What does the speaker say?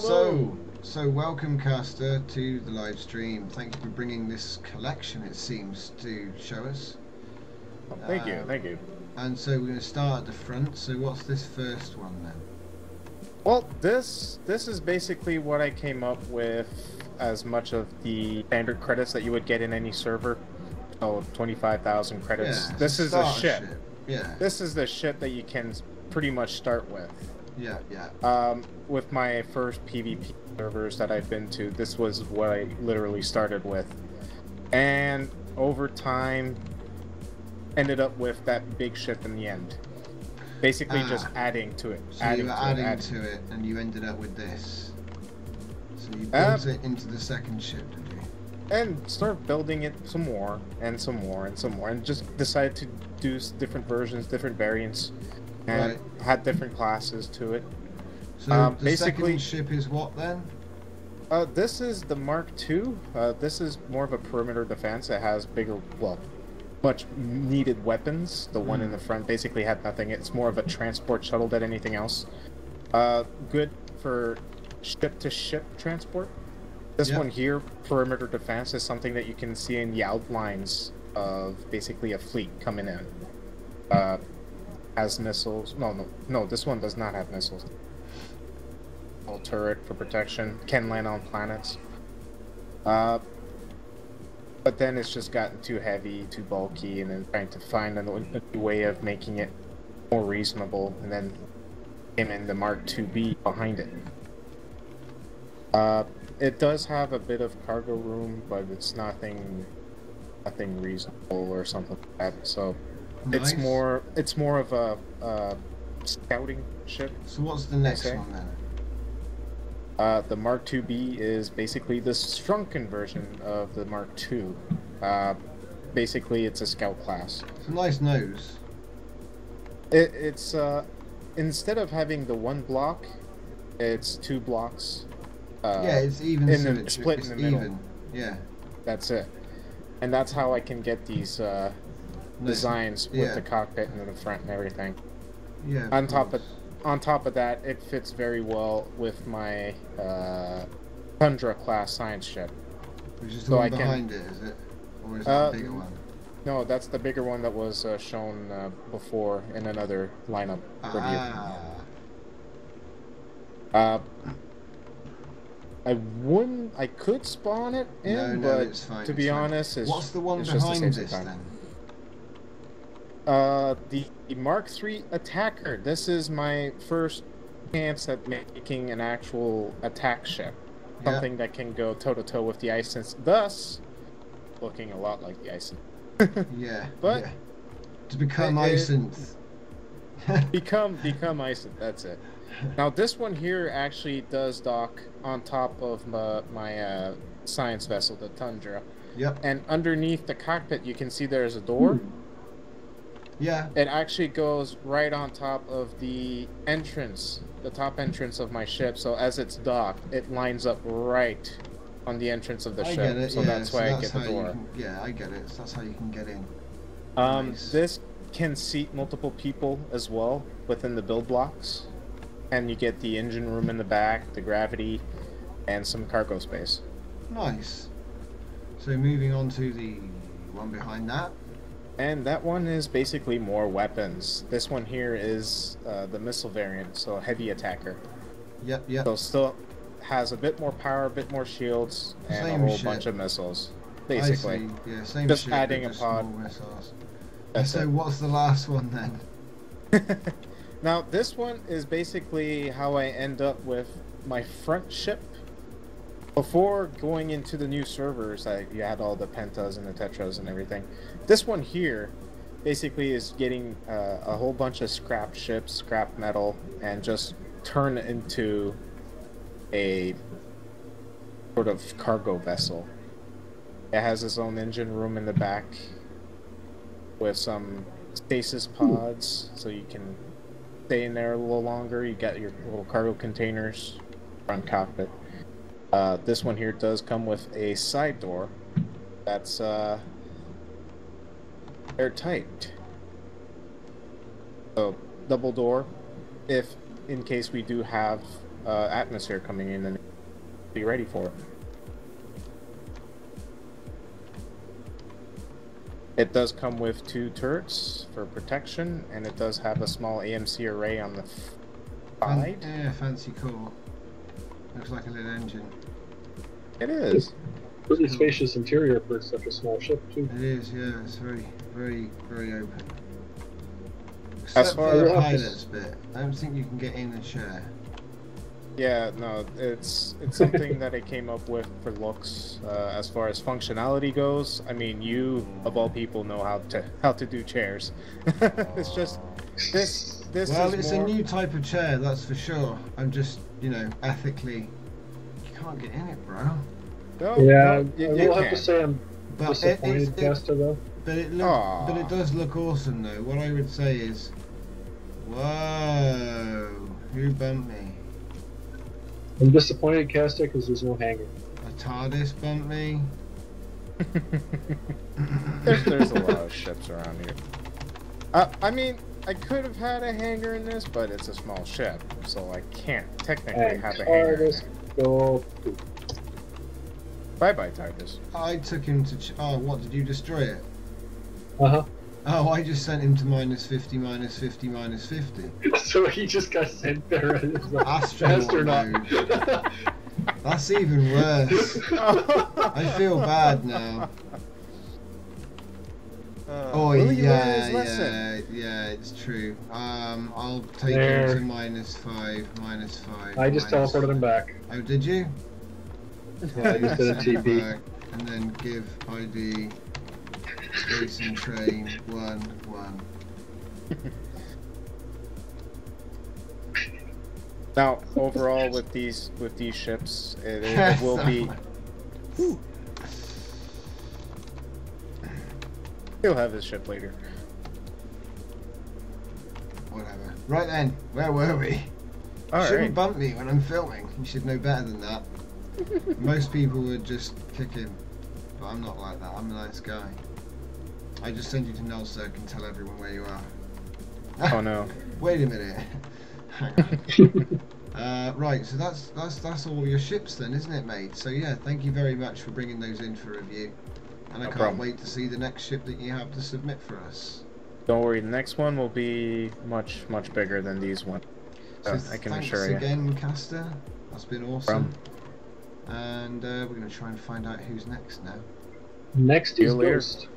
Hello. So welcome, Caster, to the live stream. Thank you for bringing this collection, it seems, to show us. Oh, thank you, thank you. And so we're going to start at the front. So what's this first one then? Well, this is basically what I came up with as much of the standard credits that you would get in any server. Oh, 25,000 credits. Yeah, this is the ship. Yeah. This is the ship that you can pretty much start with. Yeah, yeah. With my first PvP servers that I've been to, this was what I literally started with. And over time, ended up with that big ship in the end. Basically just adding to it. So adding you were adding to it, and you ended up with this. So you built it into the second ship, did you? And start building it some more, and some more, and some more, and just decided to do different versions, different variants, and had different classes to it. So the second ship is what then? This is the Mark II. This is more of a perimeter defense. It has bigger, well, much needed weapons. The one in the front basically had nothing. It's more of a transport shuttle than anything else. Good for ship-to-ship transport. This one here, perimeter defense, is something that you can see in the outlines of basically a fleet coming in. Has missiles. No, this one does not have missiles. All turret for protection. Can land on planets. But then it's just gotten too heavy, too bulky, and then trying to find a way of making it more reasonable, and then came in the Mark IIB behind it. It does have a bit of cargo room, but it's nothing reasonable or something like that. So nice. it's more of a scouting ship. So what's the next one then? The Mark IIB is basically the shrunken version of the Mark II. Basically, it's a scout class. It's a nice nose. It's instead of having the one block, it's two blocks. Yeah, it's even. Split in the middle. Even. Yeah. That's it. And that's how I can get these designs with the cockpit and the front and everything. Yeah. On top of that, it fits very well with my Tundra class science ship. Which is the one behind it, is it? Or is that the bigger one? No, that's the bigger one that was shown before in another lineup review. I could spawn it in, but to be honest, it's what's the one behind this then? The Mark III Attacker. This is my first chance at making an actual attack ship. Something that can go toe-to-toe with the Icens, thus looking a lot like the Icens. But... To become Icens. become Icens, that's it. Now this one here actually does dock on top of my science vessel, the Tundra. Yep. And underneath the cockpit, you can see there's a door. Yeah. It actually goes right on top of the entrance, the top entrance of my ship. So as it's docked, it lines up right on the entrance of the ship. Get it, so that's why I get the door. I get it. So that's how you can get in. Nice. This can seat multiple people as well within the build blocks. And you get the engine room in the back, the gravity, and some cargo space. Nice. So moving on to the one behind that. And that one is basically more weapons. This one here is the missile variant, so heavy attacker. Yep, yep. So still has a bit more power, a bit more shields, and same a whole bunch of missiles. Basically. Yeah, same just shit, adding a pod. So what's the last one then? Now this one is basically how I end up with my front ship. Before going into the new servers, you had all the Pentas and the Tetras and everything. This one here basically is getting a whole bunch of scrap ships, scrap metal, and just turn it into a sort of cargo vessel. It has its own engine room in the back with some stasis pods, so you can stay in there a little longer. You got your little cargo containers, front cockpit. This one here does come with a side door that's airtight. So double door if in case we do have atmosphere coming in and be ready for it. It does come with 2 turrets for protection, and it does have a small AMC array on the side. Yeah, fancy core. Looks like a little engine. It is. Pretty spacious interior for such a small ship, too. It is, yeah. It's very, very, very open. Except as far for the pilot's bit. I don't think you can get in a chair. Yeah, no, it's something that I came up with for looks. As far as functionality goes, I mean, you of all people know how to do chairs. It's just this. Well, is it's more... a new type of chair, that's for sure. I'm just, you know, ethically, you can't get in it, bro. No, yeah, no, you have to say I'm disappointed, Caster, though. But it does look awesome, though. What I would say is, whoa, who bumped me? I'm disappointed, Caster, because there's no hanger. A TARDIS bumped me. there's a lot of ships around here. I mean, I could have had a hanger in this, but it's a small ship, so I can't technically have a hanger. Go. Bye bye, TARDIS. I took him to. Oh, what? Did you destroy it? Uh huh. Oh, I just sent him to -50, -50, -50. So he just got sent there as an astronaut. That's even worse. I feel bad now. Oh yeah, it's true. I'll take him to -5, -5. I just teleported him back. Oh, did you? Yeah, I just did a TP. Back, and then give ID. Racing train 1-1. Now, overall, with these ships, it will be. Whew. He'll have his ship later. Whatever. Right then, where were we? You shouldn't bump me when I'm filming. You should know better than that. Most people would just kick him, but I'm not like that. I'm a nice guy. I just send you to Null-Sirc and tell everyone where you are. Oh no! Wait a minute. Hang on. Right, so that's all your ships then, isn't it, mate? So yeah, thank you very much for bringing those in for review, and I can't wait to see the next ship that you have to submit for us. Don't worry, the next one will be much bigger than these ones. So I can assure you. Thanks again, Caster. That's been awesome. And we're gonna try and find out who's next now. Next is Ghost.